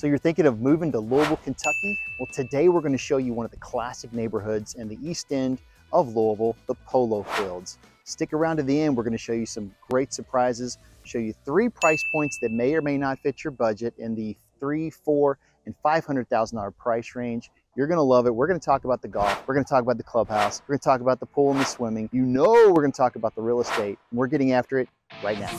So you're thinking of moving to Louisville, Kentucky? Well, today we're going to show you one of the classic neighborhoods in the east end of Louisville, the Polo Fields. Stick around to the end. We're going to show you some great surprises, show you three price points that may or may not fit your budget in the $300,000, $400,000, and $500,000 price range. You're going to love it. We're going to talk about the golf. We're going to talk about the clubhouse. We're going to talk about the pool and the swimming. You know we're going to talk about the real estate. We're getting after it right now.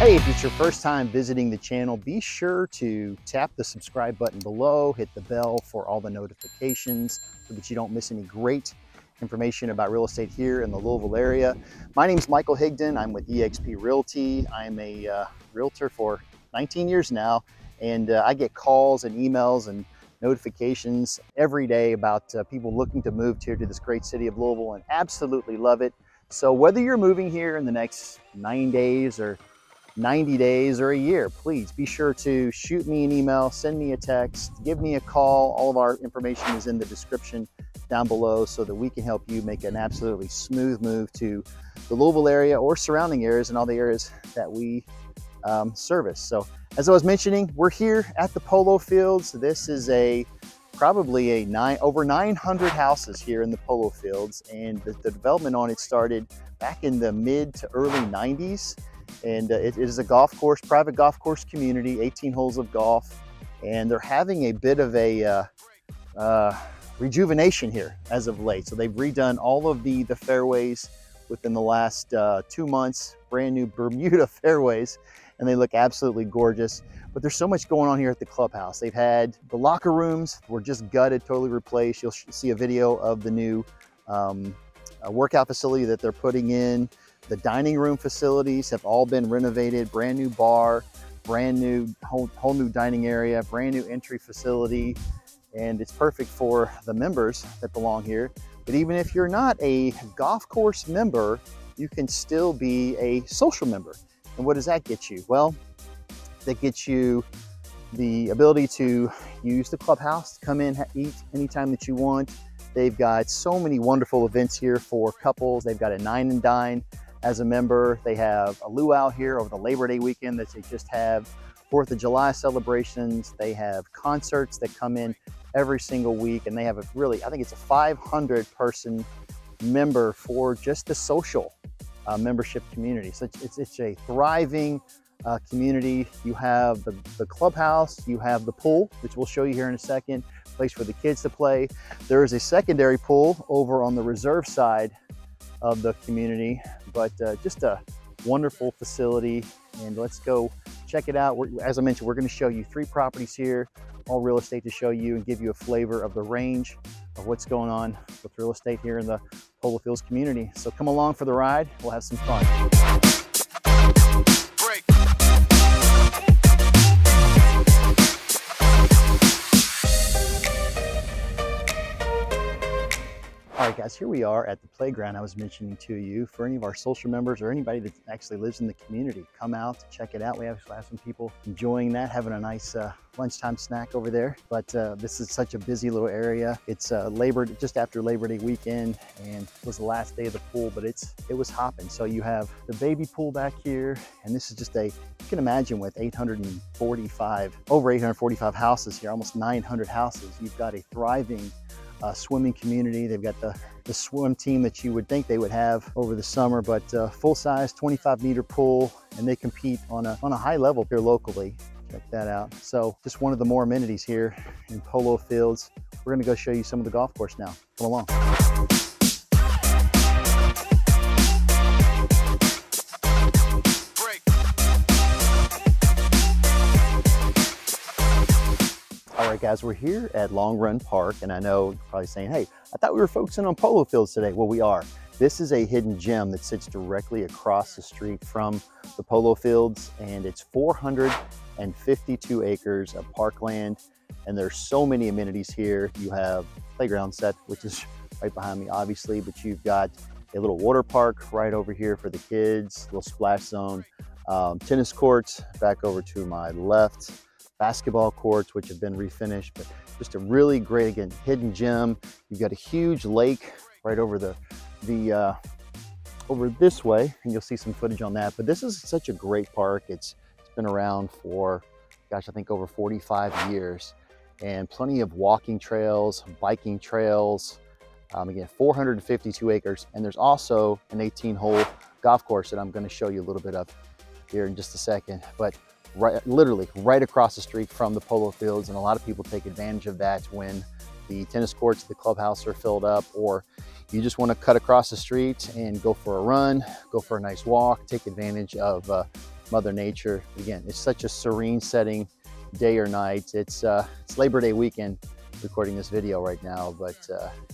Hey, if it's your first time visiting the channel, be sure to tap the subscribe button below, hit the bell for all the notifications so that you don't miss any great information about real estate here in the Louisville area. My name is Michael Higdon. I'm with EXP Realty. I'm a realtor for 19 years now, and I get calls and emails and notifications every day about people looking to move here to this great city of Louisville and absolutely love it. So whether you're moving here in the next 9 days or 90 days or a year, please be sure to shoot me an email, send me a text, give me a call. All of our information is in the description down below so that we can help you make an absolutely smooth move to the Louisville area or surrounding areas and all the areas that we service. So as I was mentioning, we're here at the Polo Fields. This is probably over 900 houses here in the Polo Fields, and the development on it started back in the mid to early 90s. And it is a golf course, private golf course community, 18 holes of golf. And they're having a bit of a rejuvenation here as of late. So they've redone all of the fairways within the last 2 months, brand new Bermuda fairways. And they look absolutely gorgeous. But there's so much going on here at the clubhouse. They've had the locker rooms were just gutted, totally replaced. You'll see a video of the new workout facility that they're putting in. The dining room facilities have all been renovated, brand new bar, brand new, whole new dining area, brand new entry facility. And it's perfect for the members that belong here. But even if you're not a golf course member, you can still be a social member. And what does that get you? Well, that gets you the ability to use the clubhouse, come in, eat anytime that you want. They've got so many wonderful events here for couples. They've got a nine and dine. As a member, they have a luau here over the Labor Day weekend that they just have, 4th of July celebrations. They have concerts that come in every single week, and they have a really, I think it's a 500-person member for just the social membership community. So it's a thriving community. You have the clubhouse, you have the pool, which we'll show you here in a second, place for the kids to play. There is a secondary pool over on the Reserve side of the community, but just a wonderful facility. And let's go check it out. As I mentioned, we're going to show you three properties here, all real estate, to show you and give you a flavor of the range of what's going on with real estate here in the Polo Fields community. So come along for the ride. We'll have some fun. All right, guys, here we are at the playground I was mentioning to you. For any of our social members or anybody that actually lives in the community, come out, check it out. We actually have some people enjoying that, having a nice lunchtime snack over there. But this is such a busy little area. It's just after Labor Day weekend, and it was the last day of the pool, but it was hopping. So you have the baby pool back here, and this is just a, you can imagine with over 845 houses here, almost 900 houses, you've got a thriving swimming community. They've got the swim team that you would think they would have over the summer, but full-size 25-meter pool, and they compete on a high level here locally. Check that out. So just one of the more amenities here in Polo Fields. We're gonna go show you some of the golf course now. Come along. All right, guys, we're here at Long Run Park, and I know you're probably saying, hey, I thought we were focusing on Polo Fields today. Well, we are. This is a hidden gem that sits directly across the street from the Polo Fields, and it's 452 acres of parkland, and there's so many amenities here. You have playground set, which is right behind me, obviously, but you've got a little water park right over here for the kids, little splash zone, tennis courts back over to my left, basketball courts, which have been refinished, but just a really great, again, hidden gem. You've got a huge lake right over the over this way and you'll see some footage on that. But this is such a great park. It's been around for, gosh, I think over 45 years, and plenty of walking trails, biking trails. Again, 452 acres. And there's also an 18-hole golf course that I'm going to show you a little bit of here in just a second. But literally right across the street from the Polo Fields, and a lot of people take advantage of that when the tennis courts, the clubhouse are filled up, or you just want to cut across the street and go for a run, go for a nice walk, take advantage of Mother Nature. Again, it's such a serene setting, day or night. It's Labor Day weekend recording this video right now, but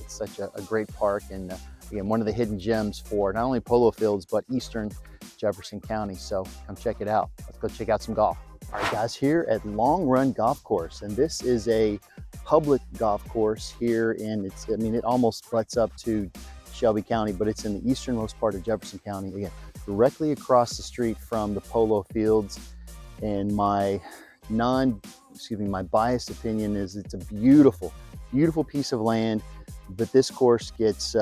it's such a great park, and again, one of the hidden gems for not only Polo Fields, but Eastern Jefferson County. So come check it out. Let's go check out some golf. All right, guys, here at Long Run Golf Course, and this is a public golf course here in, I mean, it almost butts up to Shelby County, but it's in the easternmost part of Jefferson County. Again, directly across the street from the Polo Fields. And my my biased opinion is it's a beautiful, beautiful piece of land, but this course gets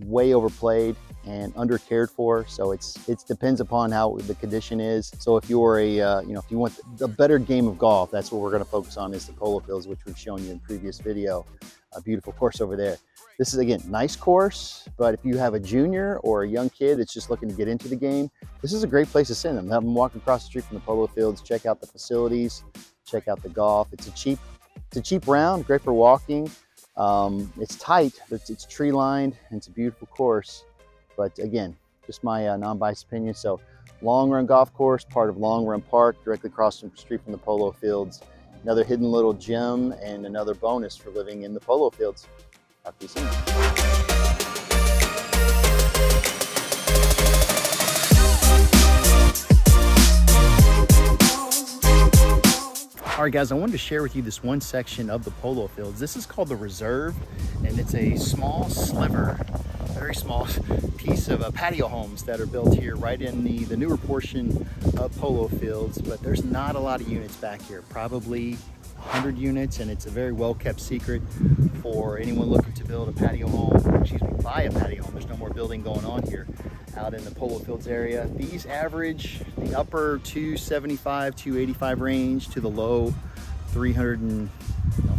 way overplayed and undercared for. So it depends upon how the condition is. So if you're a, you know, if you want a better game of golf, that's what we're going to focus on, is the Polo Fields, which we've shown you in previous video. A beautiful course over there. This is, again, nice course, but if you have a junior or a young kid that's just looking to get into the game, this is a great place to send them. Have them walk across the street from the Polo Fields, check out the facilities, check out the golf. It's a cheap round, great for walking. It's tight, but it's tree lined, and it's a beautiful course. But again, just my non-biased opinion. So Long Run Golf Course, part of Long Run Park, directly across the street from the Polo Fields. Another hidden little gem and another bonus for living in the Polo Fields. Talk to you soon. All right, guys, I wanted to share with you this one section of the Polo Fields. This is called The Reserve, and it's a small sliver, very small piece of patio homes that are built here right in the newer portion of Polo Fields, but there's not a lot of units back here, probably 100 units, and it's a very well-kept secret for anyone looking to build a patio home, excuse me, buy a patio home. There's no more building going on here out in the Polo Fields area. These average the upper 275, 285 range to the low 300 and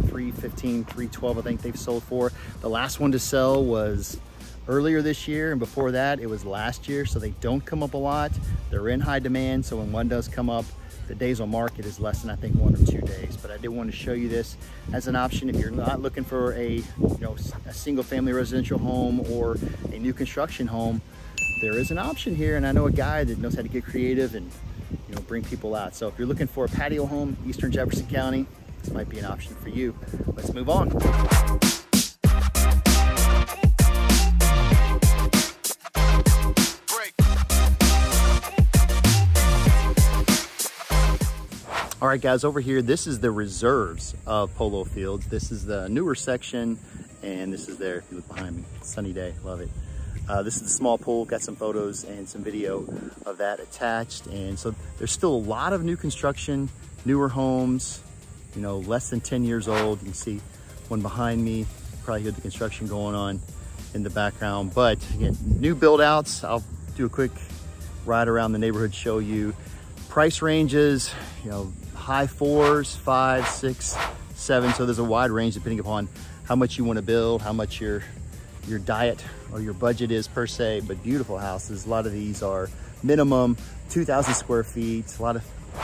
315, 312, I think they've sold for. The last one to sell was earlier this year, and before that it was last year, so they don't come up a lot. They're in high demand, so when one does come up, the days on market is less than, I think, 1 or 2 days. But I did want to show you this as an option if you're not looking for a, you know, a single family residential home or a new construction home. There is an option here, and I know a guy that knows how to get creative and, you know, bring people out. So if you're looking for a patio home, Eastern Jefferson County, this might be an option for you. Let's move on. All right, guys, over here, this is the reserves of Polo Fields. This is the newer section, and this is there, if you look behind me, sunny day, love it. This is the small pool, got some photos and some video of that attached. And so there's still a lot of new construction, newer homes, you know, less than 10 years old. You can see one behind me, probably hear the construction going on in the background. But again, new build outs. I'll do a quick ride around the neighborhood, show you price ranges, you know, high 4s, 5, 6, 7. So there's a wide range depending upon how much you want to build, how much your diet or your budget is per se. But beautiful houses. A lot of these are minimum 2,000 square feet, a lot of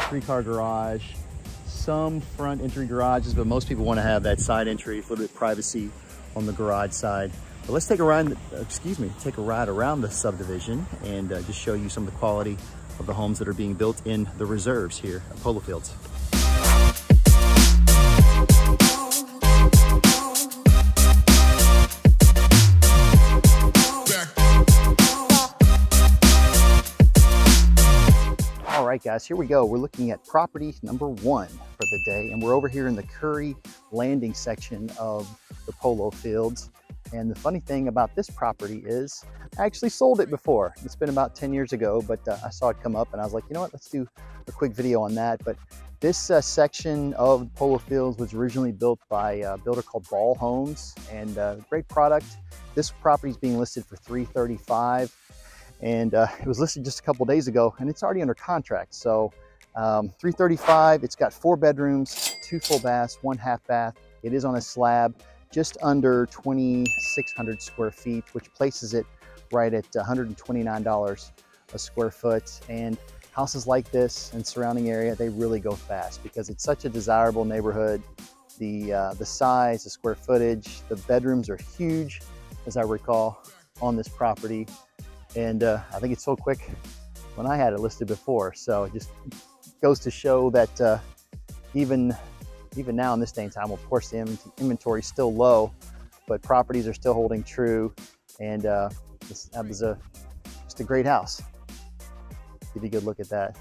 3-car garage, some front entry garages, but most people want to have that side entry, a little bit of privacy on the garage side. But let's take a ride, take a ride around the subdivision and just show you some of the quality of the homes that are being built in the reserves here at Polo Fields. All right, guys, here we go. We're looking at property number 1 for the day, and we're over here in the Curry Landing section of the Polo Fields. And the funny thing about this property is I actually sold it before. It's been about 10 years ago, but I saw it come up and I was like, you know what, let's do a quick video on that. But this section of Polo Fields was originally built by a builder called Ball Homes, and great product. This property is being listed for $335,000. and it was listed just a couple days ago, and it's already under contract. So 335, it's got 4 bedrooms, 2 full baths, 1 half bath. It is on a slab, just under 2,600 square feet, which places it right at $129 a square foot. And houses like this and surrounding area, they really go fast because it's such a desirable neighborhood. The size, the square footage, the bedrooms are huge, as I recall, on this property. And I think it sold quick when I had it listed before. So it just goes to show that even now in this day and time, of course, the inventory is still low, but properties are still holding true. And that was just a great house. Give you a good look at that.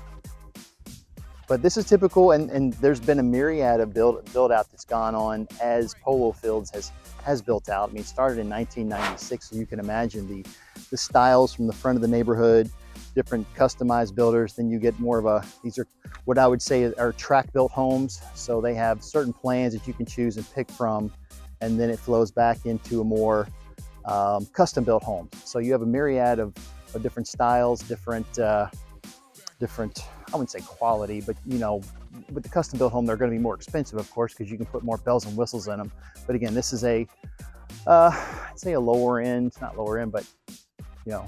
But this is typical, and there's been a myriad of build out that's gone on as Polo Fields has built out. I mean, it started in 1996, so you can imagine the styles from the front of the neighborhood, different customized builders. Then you get more of these are what I would say are track-built homes. So they have certain plans that you can choose and pick from, and then it flows back into a more custom-built home. So you have a myriad of different styles, different, I wouldn't say quality, but you know, with the custom built home, they're going to be more expensive, of course, because you can put more bells and whistles in them. But again, this is I'd say a lower end, not lower end, but you know,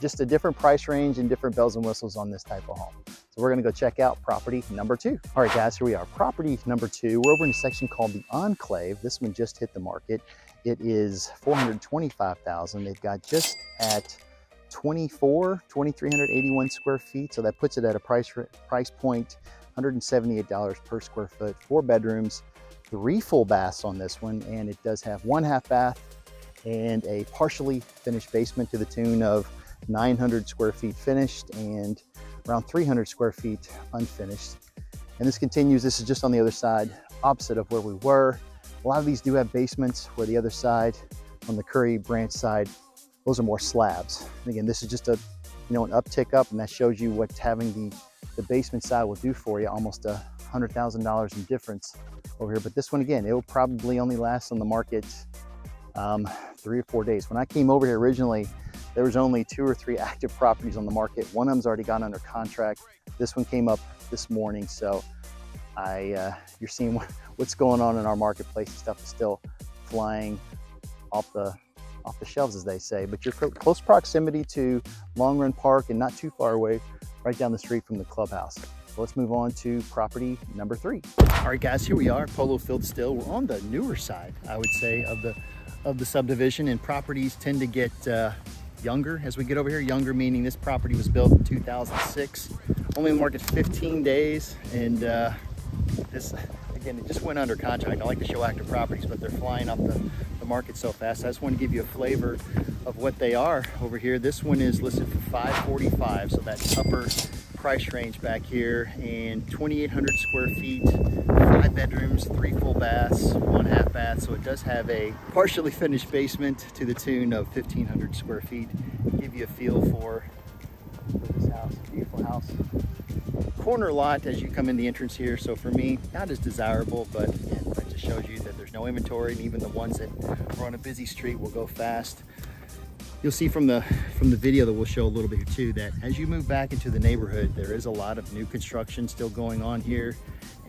just a different price range and different bells and whistles on this type of home. So we're going to go check out property number 2. All right, guys, here we are. Property number 2. We're over in a section called the Enclave. This one just hit the market. It is $425,000. They've got just at 2,381 square feet. So that puts it at a price point, $178 per square foot, 4 bedrooms, 3 full baths on this one. And it does have 1 half bath and a partially finished basement to the tune of 900 square feet finished and around 300 square feet unfinished. And this continues, this is just on the other side, opposite of where we were. A lot of these do have basements where the other side, on the Curry Branch side, those are more slabs. And again, this is just an uptick up, and that shows you what having the basement side will do for you, almost $100,000 in difference over here. But this one, again, it will probably only last on the market 3 or 4 days. When I came over here originally, there was only 2 or 3 active properties on the market. One of them's already gone under contract. This one came up this morning. So you're seeing what's going on in our marketplace. Stuff is still flying off the shelves, as they say. But you're close proximity to Long Run Park and not too far away, right down the street from the clubhouse. So let's move on to property number 3. All right, guys, here we are, Polo Fields still. We're on the newer side, I would say, of the subdivision, and properties tend to get younger as we get over here. Younger meaning this property was built in 2006, only in the market 15 days, and this, again, it just went under contract. I like to show active properties, but they're flying off the market so fast. I just want to give you a flavor of what they are over here. This one is listed for $545, so that upper price range back here, and 2,800 square feet, 5 bedrooms, 3 full baths, 1 half bath. So it does have a partially finished basement to the tune of 1,500 square feet. Give you a feel for this house, beautiful house. Corner lot as you come in the entrance here, so for me, not as desirable, but again, that just shows you that there's no inventory, and even the ones that are on a busy street will go fast. You'll see from the video that we'll show a little bit here too, that as you move back into the neighborhood, there is a lot of new construction still going on here,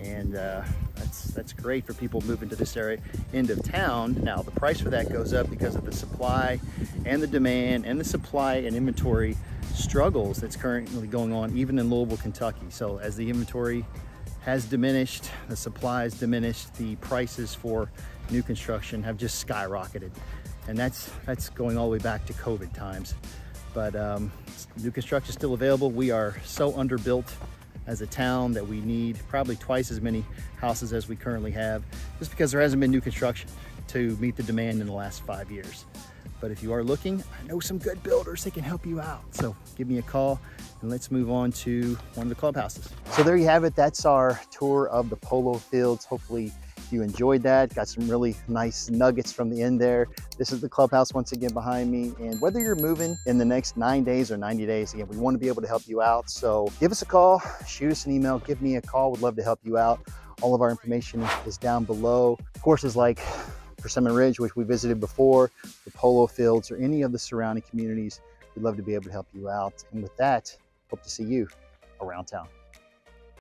and that's great for people moving to this area, end of town. Now the price for that goes up because of the supply and the demand, and the supply and inventory struggles that's currently going on even in Louisville, Kentucky. So as the inventory has diminished, the supply has diminished, the prices for new construction have just skyrocketed, and that's going all the way back to COVID times. But new construction is still available. We are so underbuilt as a town that we need probably twice as many houses as we currently have, just because there hasn't been new construction to meet the demand in the last 5 years. But if you are looking, I know some good builders that can help you out. So give me a call, and let's move on to one of the clubhouses. So there you have it. That's our tour of the Polo Fields. Hopefully you enjoyed that. Got some really nice nuggets from the end there. This is the clubhouse once again behind me. And whether you're moving in the next 9 days or 90 days, again, we want to be able to help you out. So give us a call, shoot us an email, give me a call. We'd love to help you out. All of our information is down below. Courses like Persimmon Ridge, which we visited before, the Polo Fields, or any of the surrounding communities, We'd love to be able to help you out. And with that, hope to see you around town.